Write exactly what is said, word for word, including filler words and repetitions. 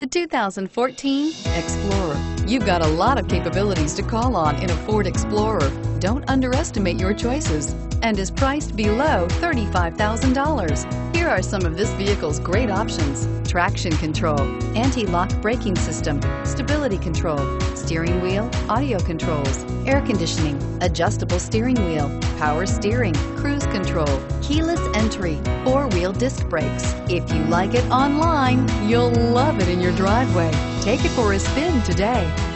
The two thousand fourteen Explorer. You've got a lot of capabilities to call on in a Ford Explorer. Don't underestimate your choices, and is priced below thirty-five thousand dollars. Here are some of this vehicle's great options: traction control, anti-lock braking system, stability control, steering wheel audio controls, air conditioning, adjustable steering wheel, power steering, cruise control, keyless entry, four-wheel disc brakes. If you like it online, you'll love it in your driveway. Take it for a spin today.